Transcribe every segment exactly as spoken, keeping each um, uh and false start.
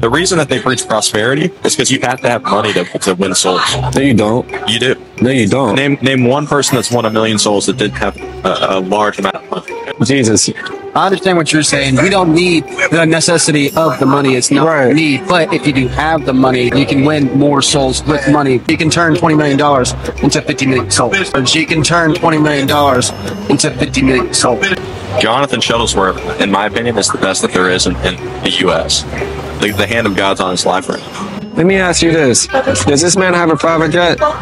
The reason that they preach prosperity is because you have to have money to, to win souls. No, you don't. You do. No, you don't. Name name one person that's won a million souls that didn't have a, a large amount of money. Jesus. I understand what you're saying. We don't need the necessity of the money. It's not right. a need. But if you do have the money, you can win more souls with money. You can turn twenty million dollars into fifty million souls. You can turn twenty million dollars into fifty million souls. Jonathan Shuttlesworth, in my opinion, is the best that there is in, in the U S The, the hand of God's on his life right now. Let me ask you this. Does this man have a private jet? Yeah,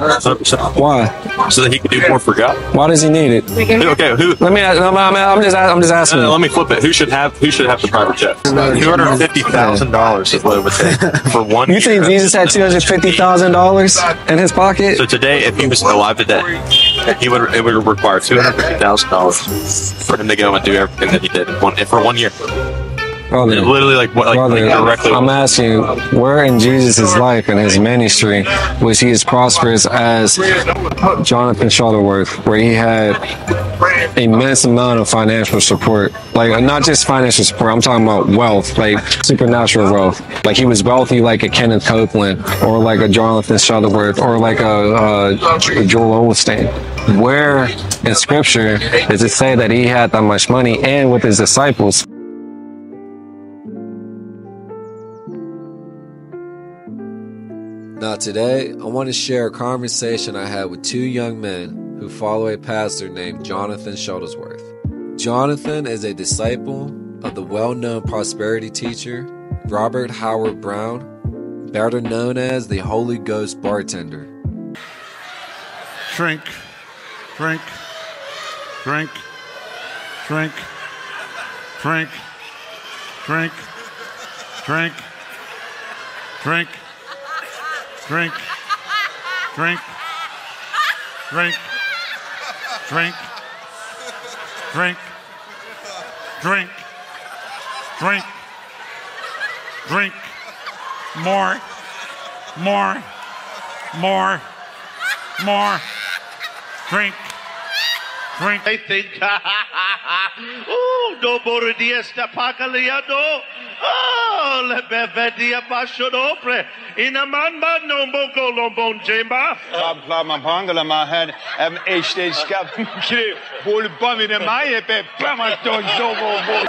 one hundred percent. Why? So that he can do more for God. Why does he need it? Okay, who? Let me ask, no, I'm, I'm, just, I'm just asking. No, no, let me flip it. Who should have Who should have the private jet? two hundred fifty thousand dollars is what it would take for one You year. Think Jesus had two hundred fifty thousand dollars in his pocket? So today, if he was alive today, he would, it would require two hundred fifty thousand dollars for him to go and do everything that he did one, for one year. Brother, literally, like, what, like, brother, like directly. I'm asking you, where in Jesus' life and his ministry was he as prosperous as Jonathan Shuttlesworth, where he had immense amount of financial support? Like, not just financial support, I'm talking about wealth, like supernatural wealth. Like, he was wealthy like a Kenneth Copeland, or like a Jonathan Shuttlesworth, or like a, a Joel Osteen. Where in Scripture does it say that he had that much money and with his disciples? Now today, I want to share a conversation I had with two young men who follow a pastor named Jonathan Shuttlesworth. Jonathan is a disciple of the well-known prosperity teacher, Rodney Howard Browne, better known as the Holy Ghost bartender. Drink, drink, drink, drink, drink, drink, drink, drink. Drink, drink, drink, drink, drink, drink, drink, drink, more, more, more, more, drink, drink. They think, oh, no more de esta pacaliado. Oh, le bevedia pashodopre. In a man, but no boko lombon chamber. I'm plum, I'm hungry, I'm ahead. I'm H T scab. Pull bum in a my epe. Plamaton, so more.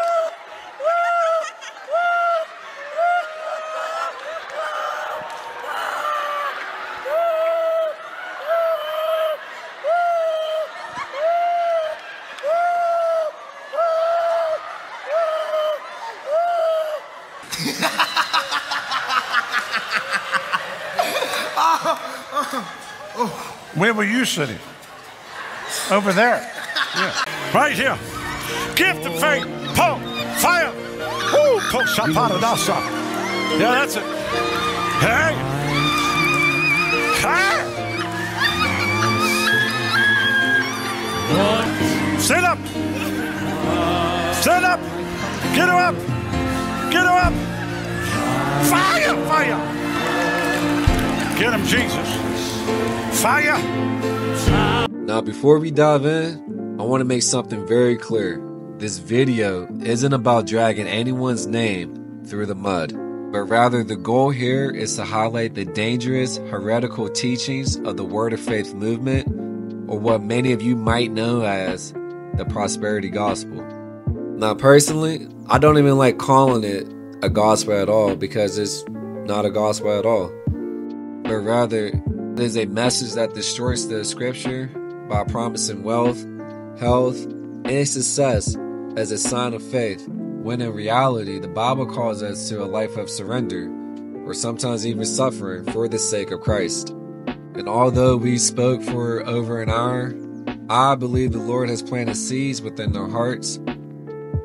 Where were you sitting? Over there. Yeah. Right here. Give the faith. Pump. Fire. Woo. Pump. Shaparadasa. Yeah, that's it. Hey. Hey. Sit up. Sit up. Get her up. Get her up. Fire. Fire. Get him, Jesus. Fire. Now, before we dive in, I want to make something very clear. This video isn't about dragging anyone's name through the mud, but rather the goal here is to highlight the dangerous, heretical teachings of the Word of Faith movement, or what many of you might know as the prosperity gospel. Now, personally, I don't even like calling it a gospel at all, because it's not a gospel at all, but rather there's a message that destroys the scripture by promising wealth, health, and success as a sign of faith, when in reality, the Bible calls us to a life of surrender, or sometimes even suffering for the sake of Christ. And although we spoke for over an hour, I believe the Lord has planted seeds within their hearts.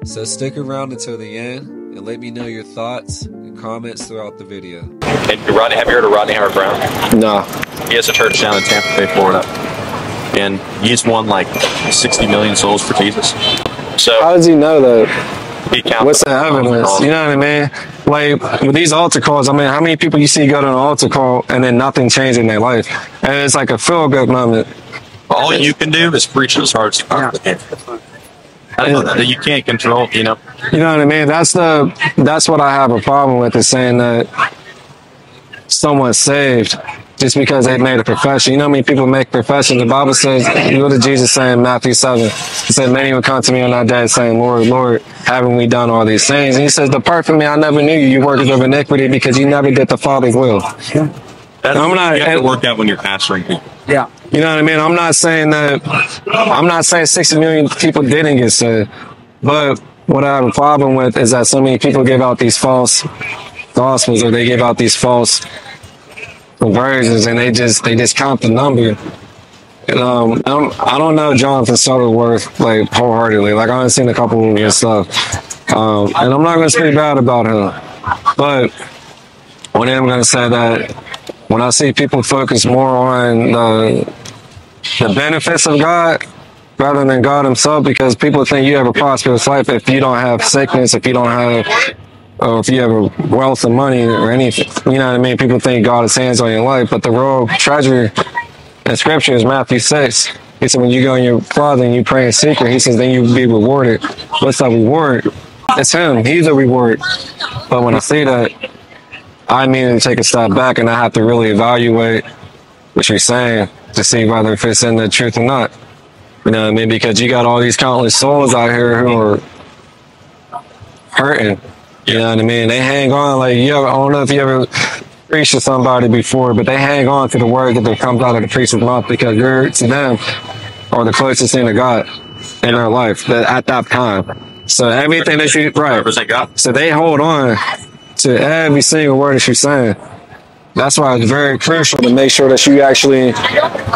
So stick around until the end and let me know your thoughts and comments throughout the video. And Rodney, have you heard of Rodney Howard Browne? No. He has a church down in Tampa Bay, Florida, and he's won like sixty million souls for Jesus. So how does he know that? He counts. What's the evidence? You know what I mean? Like, with these altar calls, I mean, how many people you see go to an altar call and then nothing changes in their life, and it's like a feel-good moment. All you can do is preach his hearts. Yeah. You can't control, you know. You know what I mean? That's the that's what I have a problem with, is saying that someone's saved just because they made a profession. You know how many people make professions? The Bible says, what did Jesus say in Matthew seven? He said, many will come to me on that day saying, Lord, Lord, haven't we done all these things? And he says, depart from me, I never knew you, you workers of iniquity, because you never did the Father's will. Yeah. That's I'm not, you have to work out when you're pastoring people. Yeah. You know what I mean? I'm not saying that, I'm not saying sixty million people didn't get saved, but what I have a problem with is that so many people give out these false gospels, or they give out these false conversions, and they just they just count the number. And um, I don't I don't know Jonathan Shuttlesworth like wholeheartedly. Like, I haven't seen a couple of his stuff, um, and I'm not gonna speak bad about him. But what I am gonna say that when I see people focus more on the the benefits of God rather than God himself, because people think you have a prosperous life if you don't have sickness, if you don't have, or if you have wealth and money or anything. You know what I mean? People think God is hands on your life, but the real treasure in scripture is Matthew six. He said, when you go in your Father and you pray in secret, he says, then you will be rewarded. What's that reward? It's him. He's a reward. But when I see that, I immediately take a step back, and I have to really evaluate what you're saying to see whether it fits in the truth or not. You know what I mean? Because you got all these countless souls out here who are hurting. You know what I mean? They hang on, like, you ever, I don't know if you ever preached to somebody before, but they hang on to the word that comes out of the preacher's mouth, because you're, to them, are the closest thing to God in their life at that time. So everything that you, right, so they hold on to every single word that you're saying. That's why it's very crucial to make sure that you actually,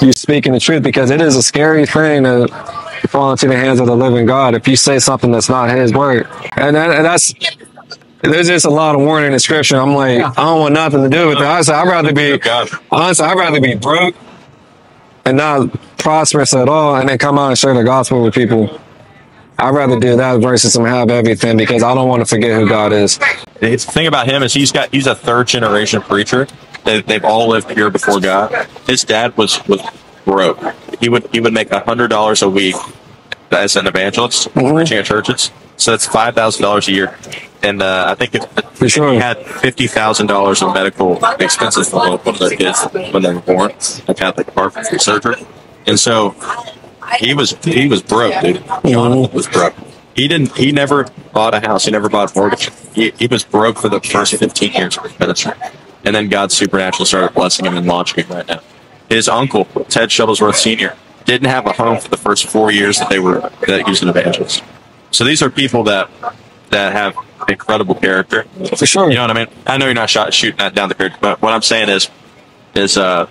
you're speaking the truth, because it is a scary thing to fall into the hands of the living God if you say something that's not his word. And, that, and that's... There's just a lot of warning in scripture. I'm like, yeah. I don't want nothing to do with it. Honestly, I'd rather be, honestly, I'd rather be broke and not prosperous at all, and then come out and share the gospel with people. I'd rather do that versus have everything, because I don't want to forget who God is. The thing about him is he's got he's a third generation preacher. They, they've all lived pure before God. His dad was was broke. He would he would make a hundred dollars a week as an evangelist, mm-hmm. preaching at churches. So that's five thousand dollars a year. And uh, I think it, sure. he had fifty thousand dollars in medical expenses for one of their kids when they were born. Like, had like Parkinson's surgery. And so he was he was broke, dude. Jonathan was broke. He didn't. He never bought a house. He never bought a mortgage. He, he was broke for the first fifteen years of his ministry. And then God supernaturally started blessing him and launching him right now. His uncle, Ted Shuttlesworth Senior, didn't have a home for the first four years that they were that he was an evangelist. So these are people that that have incredible character, for sure. You know what I mean? I know you're not shot shooting that down the character, but what I'm saying is, is uh,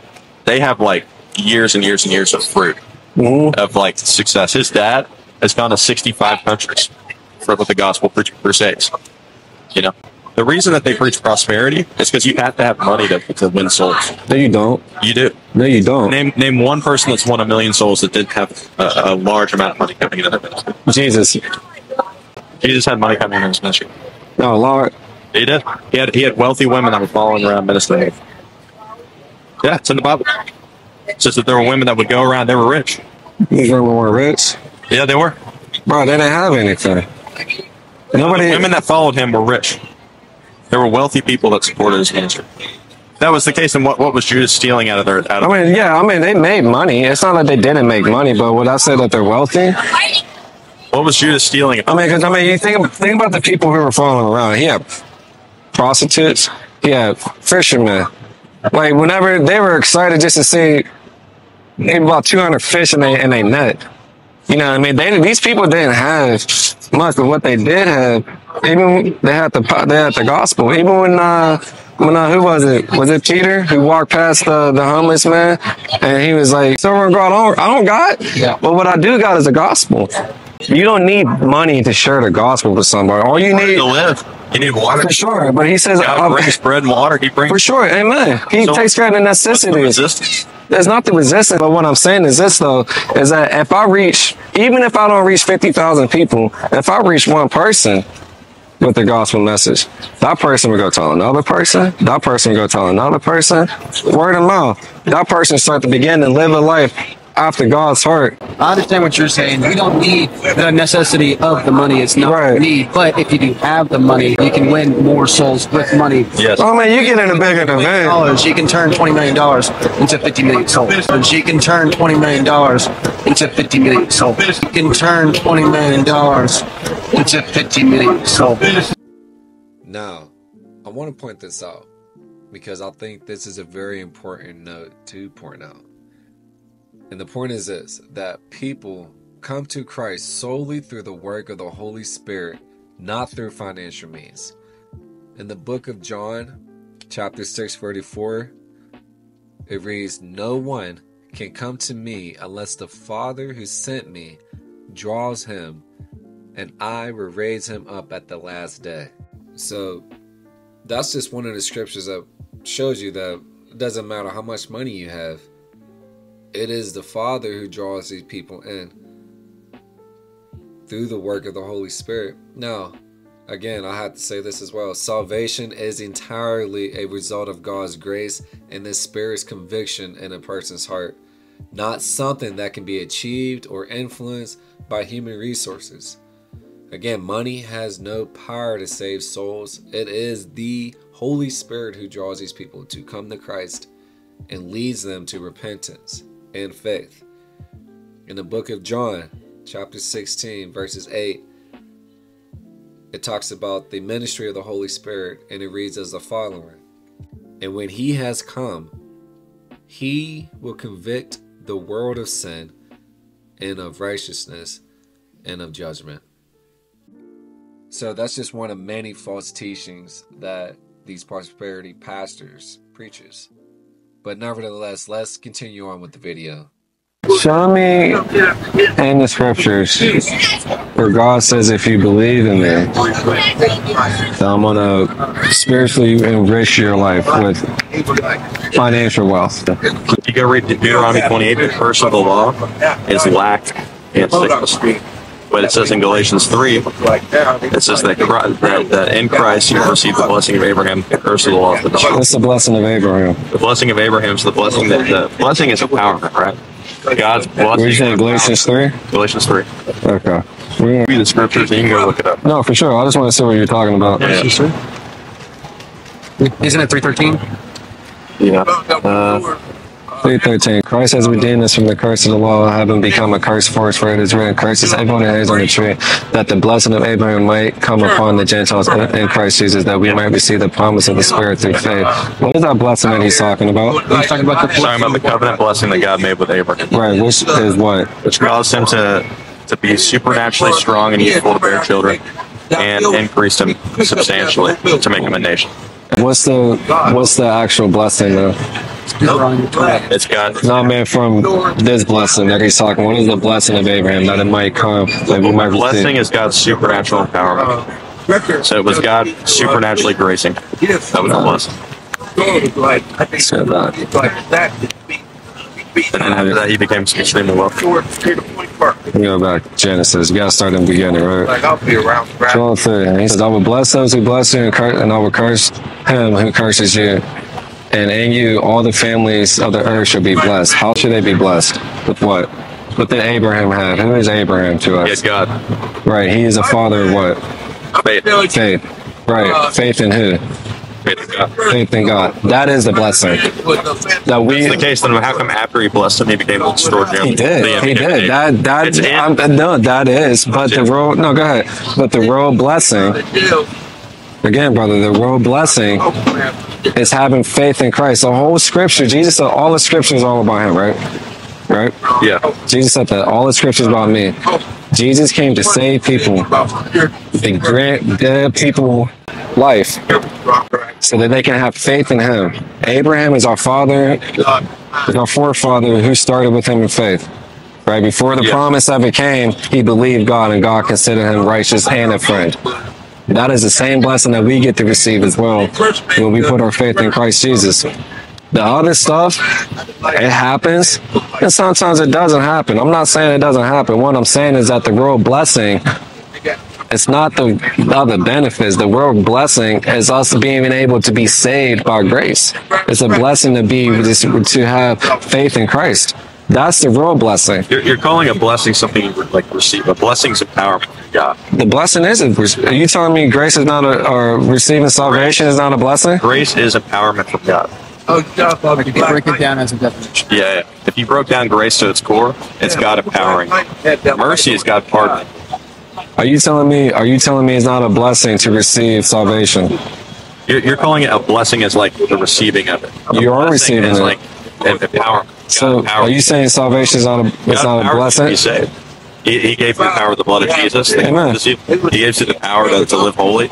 they have like years and years and years of fruit mm-hmm. of like success. His dad has gone to sixty-five countries for with the gospel preaching crusades. You know, the reason that they preach prosperity is because you have to have money to, to win souls. No, you don't. You do. No, you don't. Name name one person that's won a million souls that didn't have a, a large amount of money coming into their ministry. Jesus. Jesus had money coming in his ministry. Oh, Lord. He did. He had, he had wealthy women that were following around ministering. Yeah, it's in the Bible. It says that there were women that would go around, they were rich. These women were rich? Yeah, they were. Bro, they didn't have anything. Nobody. The women that followed him were rich. There were wealthy people that supported his ministry. That was the case, and what, what was Judas stealing out of their... Out of I mean, yeah, I mean, they made money. It's not like they didn't make money, but would I say that they're wealthy? What was Judas stealing? I mean, because I mean, you think think about the people who were following around. He had prostitutes. He had fishermen. Like, whenever they were excited just to see, they bought two hundred fish in they in they net. You know what I mean? They these people didn't have much, but what they did have, even they had the they had the gospel. Even when uh when uh, who was it? Was it Peter who walked past the the homeless man, and he was like, "Someone God, I don't got, yeah. but what I do got is the gospel." You don't need money to share the gospel with somebody. All you need to live. You need water. For sure. But he says God brings bread and water. He brings. For sure. Amen. He so takes care of the necessities. The There's not the resistance. But what I'm saying is this, though, is that if I reach, even if I don't reach fifty thousand people, if I reach one person with the gospel message, that person will go tell another person. That person will go tell another person. Word of mouth. That person will start to begin to live a life after God's heart. I understand what you're saying. You don't need the necessity of the money. It's not right. need. But if you do have the money, you can win more souls with money. Yes. Oh man, you get in a bigger event. She can turn twenty million dollars into fifty million souls. She can turn twenty million dollars into fifty million souls. She can turn twenty million dollars into fifty million souls. Now, I want to point this out because I think this is a very important note to point out. And the point is this, that people come to Christ solely through the work of the Holy Spirit, not through financial means. In the book of John, chapter six, verse thirty-four, it reads, "No one can come to me unless the Father who sent me draws him, and I will raise him up at the last day." So that's just one of the scriptures that shows you that it doesn't matter how much money you have. It is the Father who draws these people in through the work of the Holy Spirit. Now, again, I have to say this as well. Salvation is entirely a result of God's grace and the Spirit's conviction in a person's heart, not something that can be achieved or influenced by human resources. Again, money has no power to save souls. It is the Holy Spirit who draws these people to come to Christ and leads them to repentance and faith. In the book of John, chapter sixteen, verses eight, it talks about the ministry of the Holy Spirit, and it reads as the following: "And when he has come, he will convict the world of sin and of righteousness and of judgment." So that's just one of many false teachings that these prosperity pastors preaches. But nevertheless, let's continue on with the video. Show me in the scriptures where God says if you believe in me, that I'm going to spiritually enrich your life with financial wealth. You go read Deuteronomy twenty-eight, the curse of the law is lacked and sickness. But it says in Galatians three, it says that, that, that in Christ you receive the blessing of Abraham, the curse of the law of the dog. What's the blessing of Abraham? The blessing of Abraham is the blessing that the blessing is a power, right? God's blessing. What did you say, Galatians three? Galatians three. Okay. We read the scriptures and you can go look it up. No, for sure. I just want to see what you're talking about. Yeah. Isn't it three thirteen? Yeah. Uh, three thirteen. Christ has redeemed us from the curse of the law, having become a curse for us, for it is written, "Cursed is everyone that is on the tree," that the blessing of Abraham might come upon the Gentiles in Christ Jesus, that we might receive the promise of the Spirit through faith. What is that blessing that he's talking about? He's talking about the, he's talking about the covenant blessing that God made with Abraham. Right, which is what? Which caused him to, to be supernaturally strong and useful to bear children, and increased him substantially to make him a nation. What's the, what's the actual blessing though? Nope. It's God. No, man, from this blessing that he's talking, what is the blessing of Abraham that it might come? That we might blessing receive? Is God's supernatural empowerment. So it was God supernaturally gracing. That was the blessing. So that. And then after that, he became extremely wealthy. You go back Genesis. You gotta start in the beginning, right? Like, I'll be around. twelve, three. He says, "I will bless those who bless you, and, cur and I will curse him who curses you. And in you, all the families of the earth shall be blessed." How should they be blessed? With what? With that Abraham had. Who is Abraham to us? Yes, God. Right. He is a father of what? Faith. Faith. Right. Faith in who? Faith in God. Faith in God. That is the blessing. That we. That's the case. Then how come after he blessed him, he became extraordinary? He did. He did. That. That. I'm, no. That is. But the real. No. Go ahead. But the real blessing. Again, brother, the real blessing is having faith in Christ. The whole scripture, Jesus said all the scriptures are all about him, right? Right? Yeah. Jesus said that all the scriptures about me. Jesus came to save people, to grant their people life, so that they can have faith in him. Abraham is our father, is our forefather who started with him in faith. Right before the yeah. promise ever came, he believed God, and God considered him righteous and a friend. That is the same blessing that we get to receive as well when we put our faith in Christ Jesus. The other stuff, it happens, and sometimes it doesn't happen. I'm not saying it doesn't happen. What I'm saying is that the real blessing, it's not the other benefits. The real blessing is us being able to be saved by grace. It's a blessing to be to have faith in Christ. That's the real blessing. You're, you're calling a blessing something you like receive. A blessing's empowerment from God. The blessing isn't. Are you telling me grace is not a, or receiving salvation grace is not a blessing? Grace is empowerment from God. Oh, God, Bob, you break it down as a definition. Yeah, yeah. If you broke down grace to its core, it's yeah. God empowering. Mercy is God pardoning. Are you telling me? Are you telling me it's not a blessing to receive salvation? You're, you're calling it a blessing as like the receiving of it. A you are receiving is it. Like empowerment. So, empowerment. Are you saying salvation is not a, it's not a blessing? You say. He, he gave you the power of the blood of Jesus. Amen. He gives you the power to, to live holy.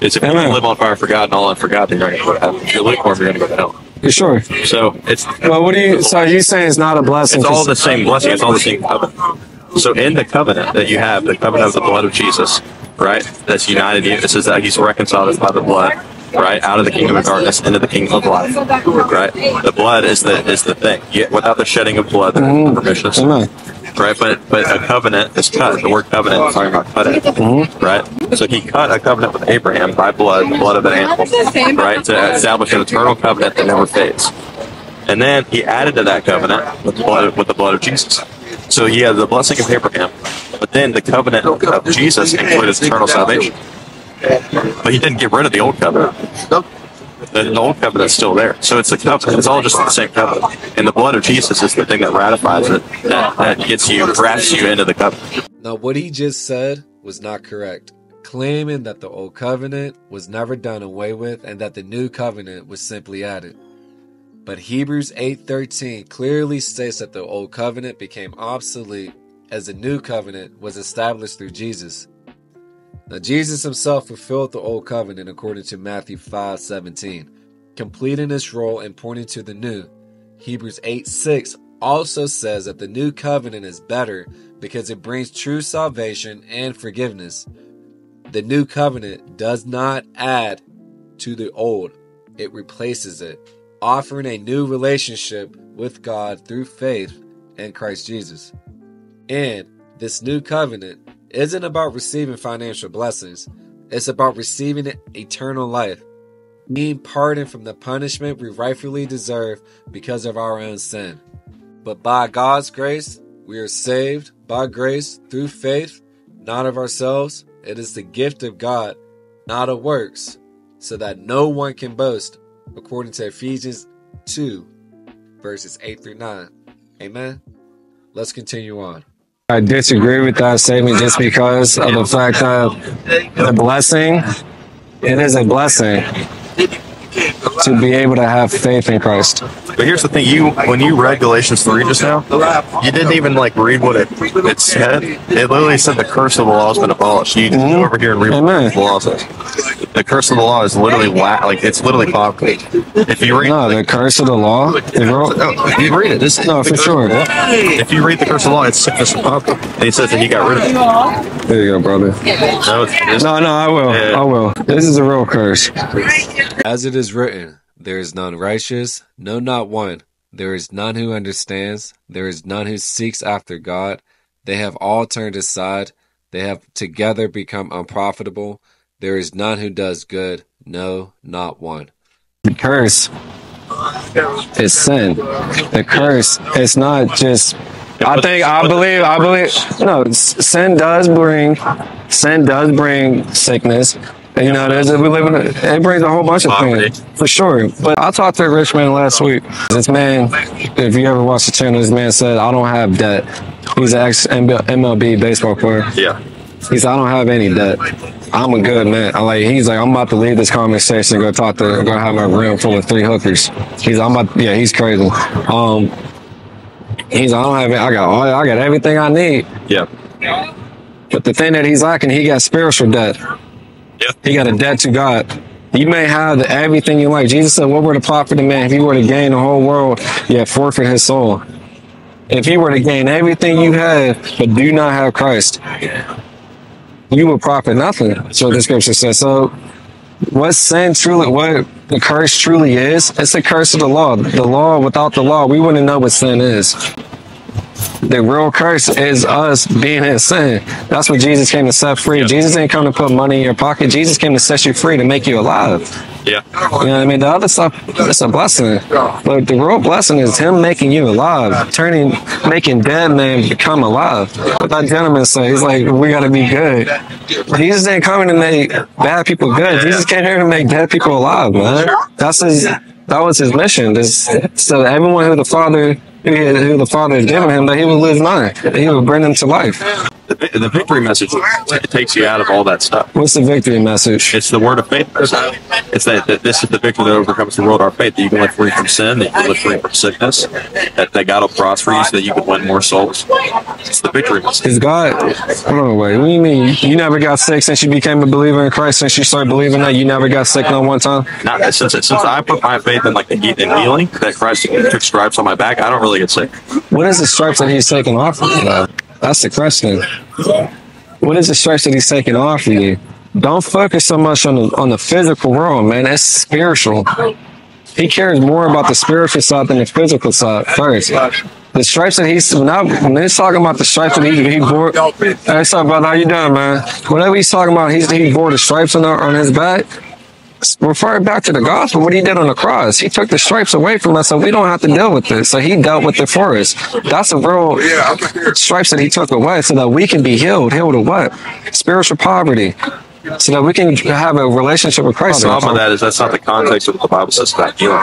It's if you live on fire for God and all in for God, then you're going to go to heaven. If you live for Him, you're going to go to hell. You sure? So it's. Well, what do you? So are you saying it's not a blessing? It's all the same blessing. It's all the same covenant. So in the covenant that you have, the covenant of the blood of Jesus, right? That's united you. It says that He's reconciled us by the blood, right? Out of the kingdom of darkness into the kingdom of light, right? The blood is the is the thing. You, without the shedding of blood, there's no remission. Right, but but a covenant is cut. The word covenant is talking about cutting, mm-hmm. right? So he cut a covenant with Abraham by blood, the blood of an animal, right, to establish an eternal covenant that never fades. And then he added to that covenant with the blood, with the blood of Jesus. So he had the blessing of Abraham, but then the covenant of Jesus included eternal salvation. But he didn't get rid of the old covenant. The, the old covenant is still there, so it's the covenant. It's all just the same covenant, and the blood of Jesus is the thing that ratifies it, that, that gets you, wraps you into the covenant. Now, what he just said was not correct, claiming that the old covenant was never done away with and that the new covenant was simply added. But Hebrews eight thirteen clearly states that the old covenant became obsolete as the new covenant was established through Jesus. Now, Jesus himself fulfilled the old covenant according to Matthew five seventeen, completing his role and pointing to the new. Hebrews eight six also says that the new covenant is better because it brings true salvation and forgiveness. The new covenant does not add to the old, it replaces it, offering a new relationship with God through faith in Christ Jesus. And this new covenant isn't about receiving financial blessings. It's about receiving eternal life, being pardoned from the punishment we rightfully deserve because of our own sin. But by God's grace, we are saved by grace through faith, not of ourselves. It is the gift of God, not of works, so that no one can boast, according to Ephesians two, verses eight through nine. Amen. Let's continue on. I disagree with that statement just because of the fact that the blessing, it is a blessing to be able to have faith in Christ. But here's the thing, you when you read Galatians three just now, you didn't even like read what it, it said. It literally said the curse of the law has been abolished. You didn't mm-hmm. go over here and read Amen. What the law says. The curse of the law is literally la like it's literally concrete. If you read no, the curse of the law, if you read it, it's no for sure. If you read the curse of the law, it's sickness and poverty. He says that he got rid of it. There you go, brother. No, it's, it's, no, no, I will. Yeah. I will. This is a real curse. As it is written, there is none righteous, no, not one. There is none who understands. There is none who seeks after God. They have all turned aside. They have together become unprofitable. There is none who does good, no, not one. The curse is sin. The curse is not just. I think I believe I believe no. Sin does bring, sin does bring sickness. You know, there's, we live in a, it brings a whole bunch of things for sure. But I talked to a rich man last week. This man, if you ever watched the channel, this man said, "I don't have debt." He's an ex M L B baseball player. Yeah. He said, "I don't have any debt. I'm a good man." I'm like, he's like, "I'm about to leave this conversation and go talk to, go have a room full of three hookers." He's, I'm about, yeah, he's crazy. Um, he's, I don't have, I got, all, I got everything I need. Yeah. But the thing that he's lacking, he got spiritual debt. Yeah. He got a debt to God. You may have everything you like. Jesus said, "What were the profit of man if he were to gain the whole world, yet forfeit his soul?" If he were to gain everything you have, but do not have Christ, you will profit nothing. So the scripture says. So what sin truly, what the curse truly is, it's the curse of the law. The law, without the law, we wouldn't know what sin is. The real curse is us being in sin. That's what Jesus came to set free. Jesus didn't come to put money in your pocket. Jesus came to set you free, to make you alive. Yeah. You know what I mean? The other stuff, it's a blessing. But the real blessing is him making you alive, turning, making dead men become alive. What that gentleman said, he's like, we got to be good. He just didn't come in to make bad people good. He just came here to make dead people alive, man. That's his, that was his mission. This, so everyone who the Father, who the Father had given him, that he would live nigh. He would bring them to life. The, the victory message, it takes you out of all that stuff. What's the victory message? It's the word of faith. It's that, that this is the victory that overcomes the world, our faith, that you can live free from sin, that you can live free from sickness, that, that God will cross for you so that you can win more souls. It's the victory message. Is God, hold on, wait, what do you mean? You never got sick since you became a believer in Christ, since you started believing that? You never got sick not one time? Not since, since I put my faith in like the healing, that Christ took stripes on my back, I don't really get sick. What is the stripes that he's taking off of you now? That's the question. What is the stress that he's taking off of you? Don't focus so much on the, on the physical world, man. That's spiritual. He cares more about the spiritual side than the physical side first. The stripes that he's, when, I, when he's talking about the stripes that he, he bore, that's talking about how you doing, man. Whenever he's talking about he's, he bore the stripes on, on his back, refer back to the gospel, what he did on the cross. He took the stripes away from us so we don't have to deal with this. So he dealt with it for us. That's a real stripes that he took away so that we can be healed. Healed of what? Spiritual poverty. So that we can have a relationship with Christ. The problem with that is that's not the context of what the Bible says about healing.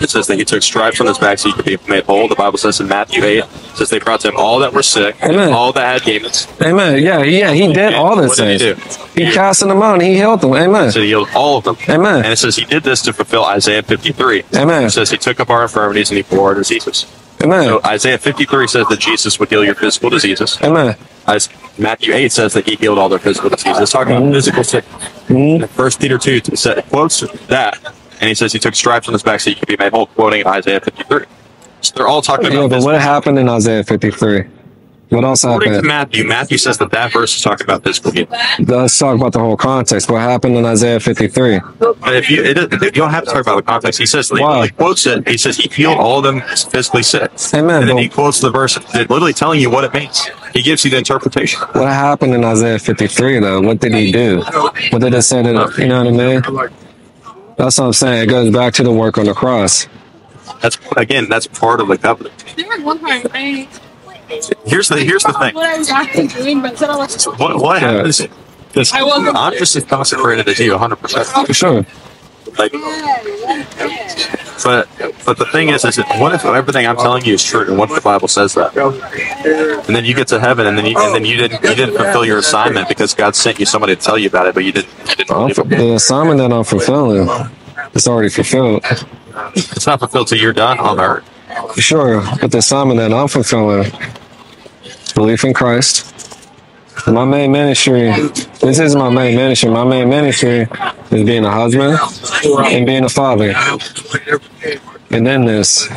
It says that he took stripes on his back so he could be made whole. The Bible says in Matthew eight, it says they brought to him all that were sick, Amen. all that had demons. Amen. Yeah, yeah, he did all those things. What did he do? He cast them out and he healed them. Amen. So he healed all of them. Amen. And it says he did this to fulfill Isaiah fifty-three. Amen. It says he took up our infirmities and he bore our diseases. Amen. So Isaiah fifty-three says that Jesus would heal your physical diseases. Amen. As Matthew eight says that he healed all their physical diseases. It's talking mm-hmm. about physical sickness. Mm-hmm. First Peter two said, quotes that, and he says he took stripes on his back so you could be made whole, quoting Isaiah fifty-three. So they're all talking yeah, about but what disease. happened in Isaiah fifty-three? What else According happened? To Matthew, Matthew says that that verse is talking about physical healing. Let's talk about the whole context. What happened in Isaiah fifty-three? If you, it, you don't have to talk about the context. He says, wow. he, he quotes it. He says he healed all of them physically sick. Amen. And then he quotes the verse, literally telling you what it means. He gives you the interpretation. What happened in Isaiah fifty-three, though? What did he do? What did it say? That, you know what I mean? That's what I'm saying. It goes back to the work on the cross. That's again. That's part of the covenant. There was one time I. Here's the here's the thing. What what happens? This, I'm just as consecrated as you, one hundred percent. For sure. Like, but but the thing is, is that what if everything I'm telling you is true, and what if the Bible says that? And then you get to heaven, and then you, and then you didn't you didn't fulfill your assignment because God sent you somebody to tell you about it, but you didn't. You didn't the assignment that I'm fulfilling, it's already fulfilled. It's not fulfilled till you're done on earth. Sure, but the assignment that I'm fulfilling, belief in Christ. My main ministry, this is my main ministry. My main ministry is being a husband and being a father. And then this,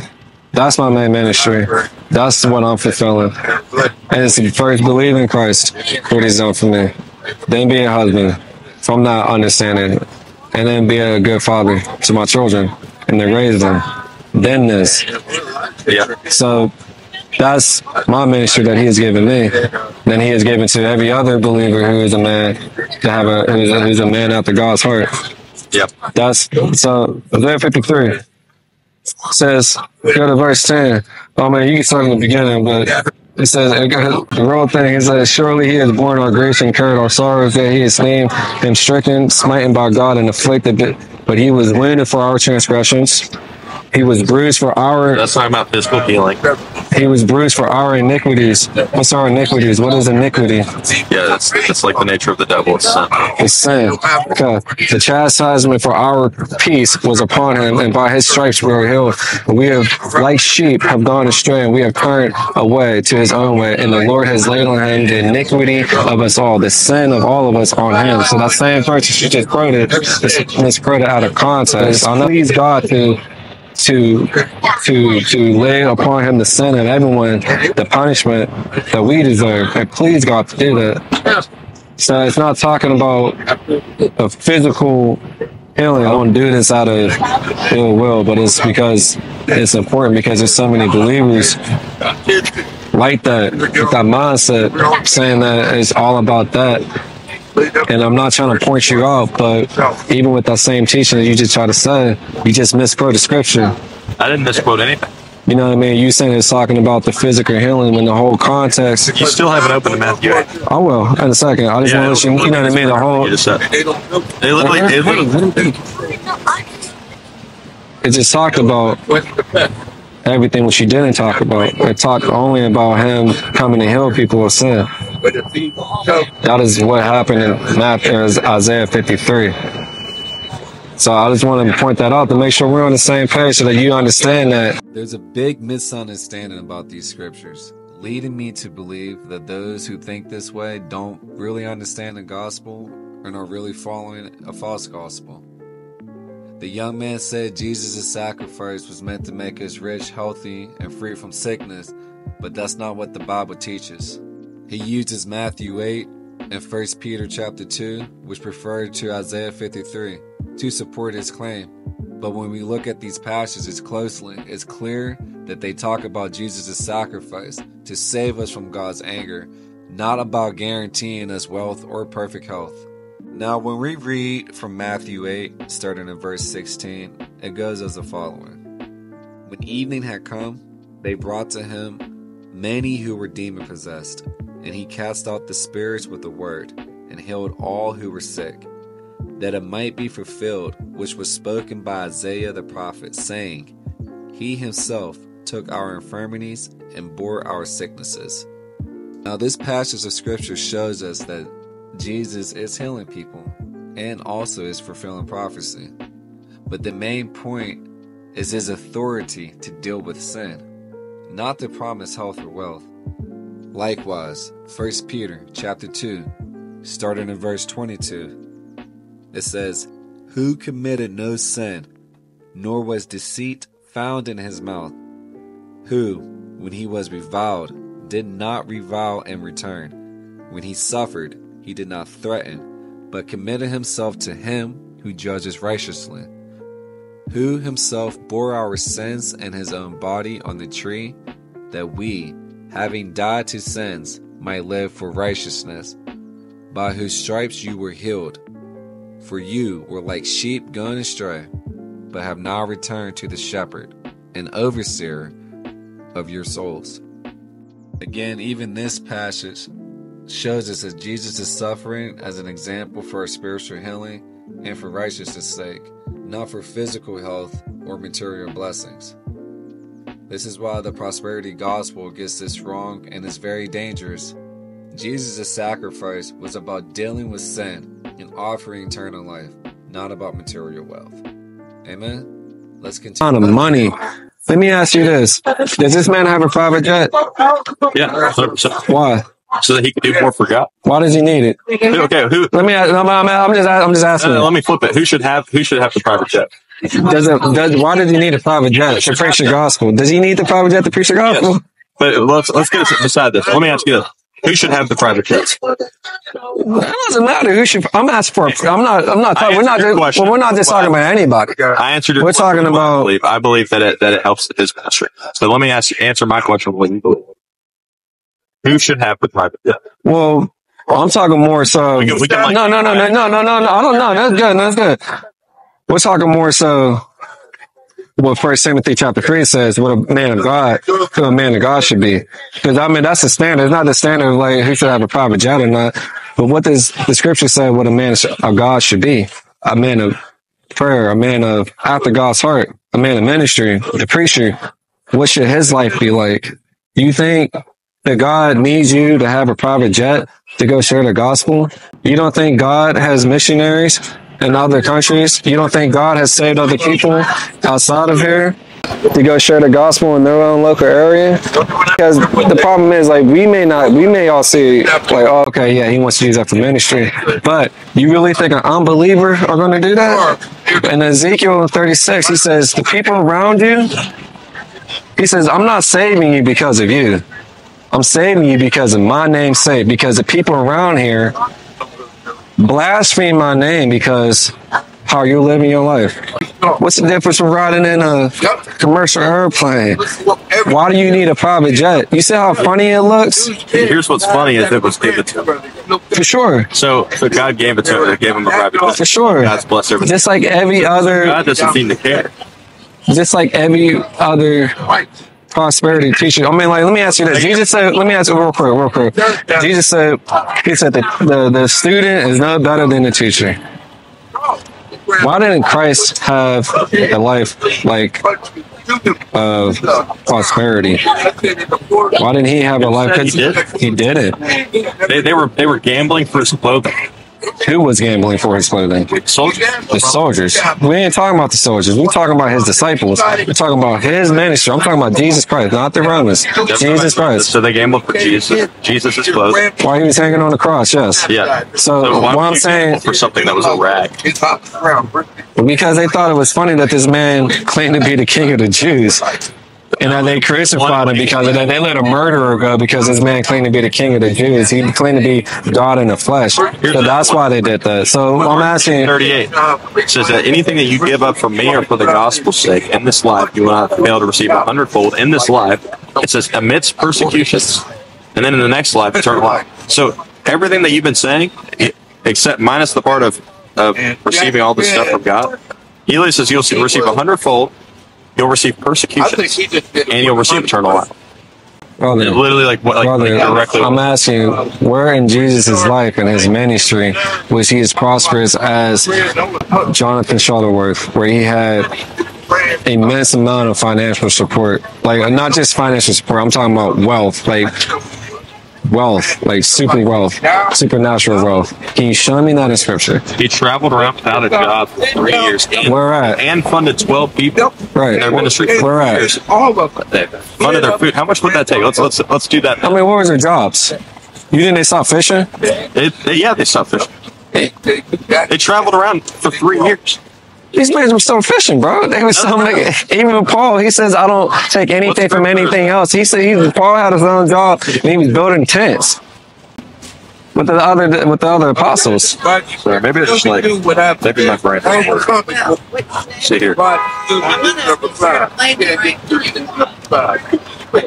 that's my main ministry. That's what I'm fulfilling. And it's first believing Christ, what he's done for me. Then being a husband, from that understanding. And then be a good father to my children and then raise them. Then this. Yeah. So that's my ministry that he has given me. Then he has given to every other believer who is a man to have a who's a, who's a man after God's heart. Yep. That's so Isaiah fifty-three says, go to verse ten. Oh man, you can start in the beginning, but it says the real thing is that surely he has borne our griefs and carried our sorrows, that he is named him stricken, smitten by God and afflicted, but he was wounded for our transgressions. He was bruised for our... That's talking about physical healing. He was bruised for our iniquities. What's our iniquities? What is iniquity? Yeah, that's, that's like the nature of the devil. It's sin. It's sin. Okay. The chastisement for our peace was upon him, and by his stripes we were healed. We have, like sheep, have gone astray, and we have turned away to his own way, and the Lord has laid on him the iniquity of us all, the sin of all of us on him. So that same verse that you just quoted is misquoted out of context. I please God to... to to to lay upon him the sin of everyone, the punishment that we deserve, and please God to do that. So it's not talking about a physical healing. I don't do this out of ill will, but it's because it's important, because there's so many believers like that, with that mindset, saying that it's all about that. And I'm not trying to point you out, but even with that same teaching that you just tried to say, you just misquoted scripture. I didn't misquote anything. You know what I mean? You saying it's talking about the physical healing when the whole context. You still haven't opened the Matthew eight. I will in a second. I just yeah, want to let you. You know what I mean? The whole. They literally. They literally. It just talked about everything which you didn't talk about. It talked only about him coming to heal people of sin. That is what happened in Matthew, Isaiah fifty-three. So I just wanted to point that out to make sure we're on the same page so that you understand that. There's a big misunderstanding about these scriptures, leading me to believe that those who think this way don't really understand the gospel and are really following a false gospel. The young man said Jesus' sacrifice was meant to make us rich, healthy, and free from sickness, but that's not what the Bible teaches. He uses Matthew eight and First Peter chapter two, which referred to Isaiah fifty-three, to support his claim. But when we look at these passages closely, it's clear that they talk about Jesus' sacrifice to save us from God's anger, not about guaranteeing us wealth or perfect health. Now, when we read from Matthew eight, starting in verse sixteen, it goes as the following. When evening had come, they brought to him many who were demon-possessed, and he cast out the spirits with a word, and healed all who were sick, that it might be fulfilled, which was spoken by Isaiah the prophet, saying, He himself took our infirmities and bore our sicknesses. Now, this passage of scripture shows us that Jesus is healing people and also is fulfilling prophecy. But the main point is his authority to deal with sin, not to promise health or wealth. Likewise, First Peter chapter two, starting in verse twenty-two, it says, Who committed no sin, nor was deceit found in his mouth, who, when he was reviled, did not revile in return, when he suffered, he did not threaten, but committed himself to him who judges righteously, who himself bore our sins in his own body on the tree, that we, having died to sins, might live for righteousness, by whose stripes you were healed. For you were like sheep gone astray, but have now returned to the shepherd and overseer of your souls. Again, even this passage shows us that Jesus is suffering as an example for our spiritual healing and for righteousness' sake, not for physical health or material blessings. This is why the prosperity gospel gets this wrong and is very dangerous. Jesus' sacrifice was about dealing with sin and offering eternal life, not about material wealth. Amen? Let's continue. On the money. Let me ask you this. Does this man have a private jet? Yeah, one hundred percent. Why? So that he could do more for God. Why does he need it? Okay, who? Let me. I'm, I'm, I'm just. I'm just asking. No, no, let me flip it. Who should have? Who should have the private jet? Does it? Does, why does he need a private jet to preach the gospel? Does he need the private jet to preach the gospel? Yes. But let's let's get beside this. Let me ask you this. Who should have the private jets? It doesn't matter who should. I'm asking for. A, I'm not. I'm not. Talking, we're not. Just, well, we're not just well, talking I, about anybody. I answered your. We're talking about. I believe. I believe that it that it helps his ministry. So let me ask you. Answer my question. What you believe? Who should have the private jet? Well, I'm talking more so. We can, we can like, no, no, no, no, no, no, no, no. I don't know. That's good. That's good. We're talking more so. What First Timothy chapter three says, what a man of God, who a man of God should be. Because I mean, that's the standard. It's not the standard of like who should have a private jet or not. But what does the scripture say? What a man of God should be? A man of prayer, a man of after God's heart, a man of ministry, the preacher. What should his life be like? You think that God needs you to have a private jet to go share the gospel? You don't think God has missionaries in other countries? You don't think God has saved other people outside of here to go share the gospel in their own local area? Because the problem is, like, we may not, we may all see, like, oh, okay, yeah, he wants to use that for ministry. But you really think an unbeliever are going to do that? In Ezekiel thirty-six, he says, the people around you, he says, I'm not saving you because of you. I'm saving you because of my name's sake, because the people around here blaspheme my name because how you're living your life. What's the difference from riding in a commercial airplane? Why do you need a private jet? You see how funny it looks? Here's what's funny is it was given to For sure. So, so God gave it to him. Gave him a private blessing. For sure. God's blessed everything. Just like every other. God doesn't seem to care. Just like every other prosperity teacher. I mean, like, let me ask you this. Jesus said, let me ask you real quick, real quick. Jesus said, he said the, the, the student is no better than the teacher. Why didn't Christ have a life like of prosperity? Why didn't he have a life? He did. He did it. They, they were they were gambling for his clothing. Who was gambling for his clothing? Soldiers. The soldiers. We ain't talking about the soldiers. We're talking about his disciples. We're talking about his ministry. I'm talking about Jesus Christ, not the Romans. That's Jesus Christ. So they gambled for Jesus. Jesus' clothing. While he was hanging on the cross, yes. Yeah. So, so why what I'm saying for something that was a rag. Because they thought it was funny that this man claimed to be the king of the Jews. And then they crucified him because of that. They let a murderer go because this man claimed to be the king of the Jews. He claimed to be God in the flesh. So that's why they did that. So I'm asking. thirty-eight It says that anything that you give up for me or for the gospel's sake in this life, you will not fail to receive a hundredfold in this life. It says amidst persecutions, and then in the next life, eternal life. So everything that you've been saying, except minus the part of, of receiving all this stuff from God, he literally says you'll receive a hundredfold. You'll receive persecution, and you'll receive eternal life. Brother, literally, like, what, like, brother, like directly. I'm asking you, where in Jesus' life and his ministry was he as prosperous as Jonathan Shuttlesworth, where he had immense amount of financial support? Like, not just financial support. I'm talking about wealth, like wealth, like super wealth, supernatural wealth. Can you show me that in scripture? He traveled around without a job for three years. And, Where at? And funded twelve people. Right. In their ministry. Where at? Years. All of them. They funded their food. How much would that take? Let's let's let's do that. I mean, what was their jobs? You think they stopped fishing? They, they, yeah, they stopped fishing. They, they traveled around for three years. These men were still fishing, bro. They were still making. Even Paul, he says, "I don't take anything from anything else." He said, he, "Paul had his own job, and he was building tents with the other with the other apostles." Sorry, maybe it's just like maybe my brain doesn't work. See here.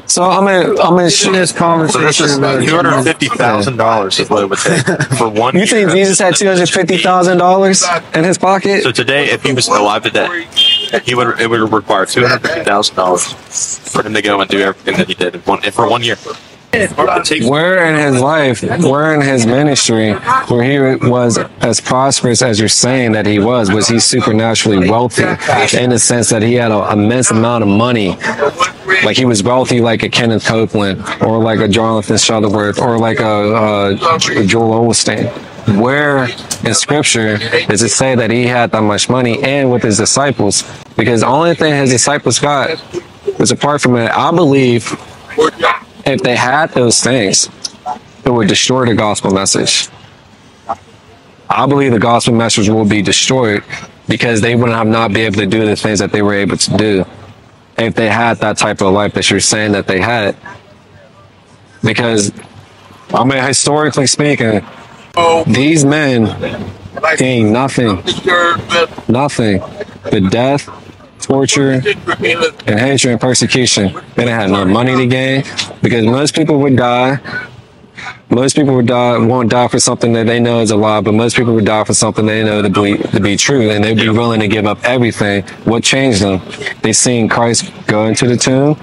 So I'm in, I'm in this conversation. So this is two hundred fifty thousand dollars is what it would take for one. You think year. Jesus had two hundred fifty thousand dollars in his pocket? So today, if he was alive today, he would it would require two hundred fifty thousand dollars for him to go and do everything that he did in one, for one year. Where in his life, where in his ministry, where he was as prosperous as you're saying that he was, was he supernaturally wealthy in the sense that he had an immense amount of money? Like he was wealthy like a Kenneth Copeland or like a Jonathan Shuttlesworth or like a, a Joel Osteen. Where in scripture does it say that he had that much money and with his disciples? Because the only thing his disciples got was apart from it, I believe... If they had those things, it would destroy the gospel message. I believe the gospel message will be destroyed because they would have not be able to do the things that they were able to do if they had that type of life that you're saying that they had. Because, I mean, historically speaking, these men gained nothing, nothing but death, torture, and hatred and persecution. They didn't have no money to gain because most people would die. Most people would die, won't die for something that they know is a lie, but most people would die for something they know to be, to be true, and they'd be willing to give up everything. What changed them? They seen Christ go into the tomb,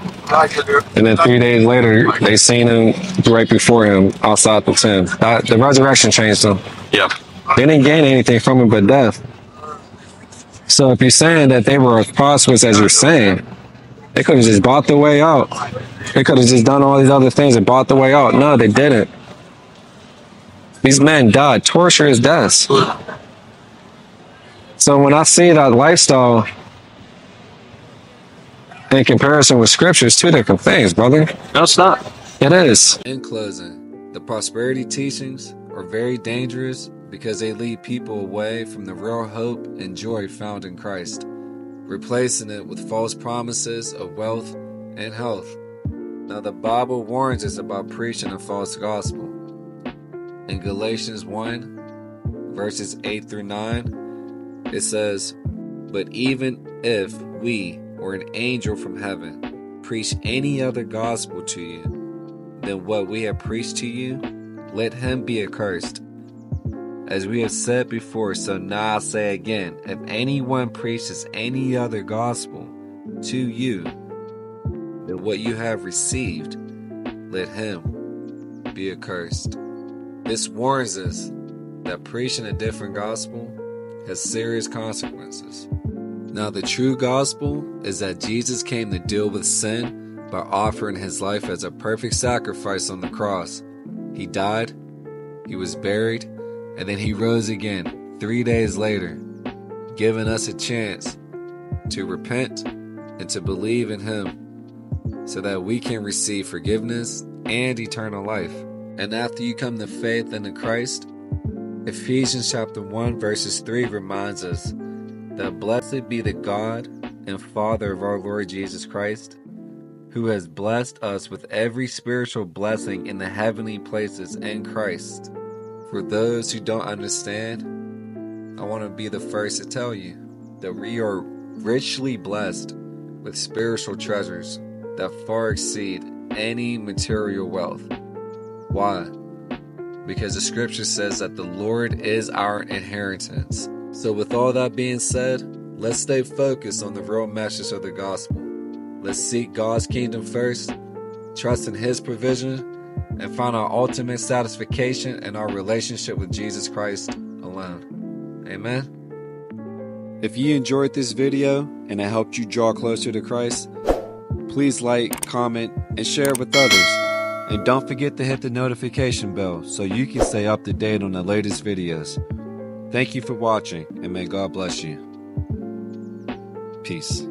and then three days later, they seen him right before him outside the tomb. That, the resurrection changed them. Yeah. They didn't gain anything from it but death. So if you're saying that they were as prosperous as you're saying, they could have just bought their way out. They could have just done all these other things and bought their way out. No, they didn't. These men died torturous deaths. So when I see that lifestyle in comparison with scripture, it's two different things, brother. No, it's not. It is. In closing, the prosperity teachings are very dangerous because they lead people away from the real hope and joy found in Christ, replacing it with false promises of wealth and health. Now the Bible warns us about preaching a false gospel. In Galatians one, verses eight through nine, it says, "But even if we or an angel from heaven preach any other gospel to you than what we have preached to you, let him be accursed. As we have said before, so now I say again, if anyone preaches any other gospel to you than what you have received, let him be accursed. This warns us that preaching a different gospel has serious consequences. Now, the true gospel is that Jesus came to deal with sin by offering his life as a perfect sacrifice on the cross. He died, he was buried, and then he rose again three days later, giving us a chance to repent and to believe in him so that we can receive forgiveness and eternal life. And after you come to faith in Christ, Ephesians chapter one verses three reminds us that blessed be the God and Father of our Lord Jesus Christ, who has blessed us with every spiritual blessing in the heavenly places in Christ. For those who don't understand, I want to be the first to tell you that we are richly blessed with spiritual treasures that far exceed any material wealth. Why? Because the scripture says that the Lord is our inheritance. So with all that being said, let's stay focused on the real message of the gospel. Let's seek God's kingdom first, trust in his provision, and find our ultimate satisfaction in our relationship with Jesus Christ alone. Amen. If you enjoyed this video and it helped you draw closer to Christ, please like, comment, and share with others. And don't forget to hit the notification bell so you can stay up to date on the latest videos. Thank you for watching, and may God bless you. Peace.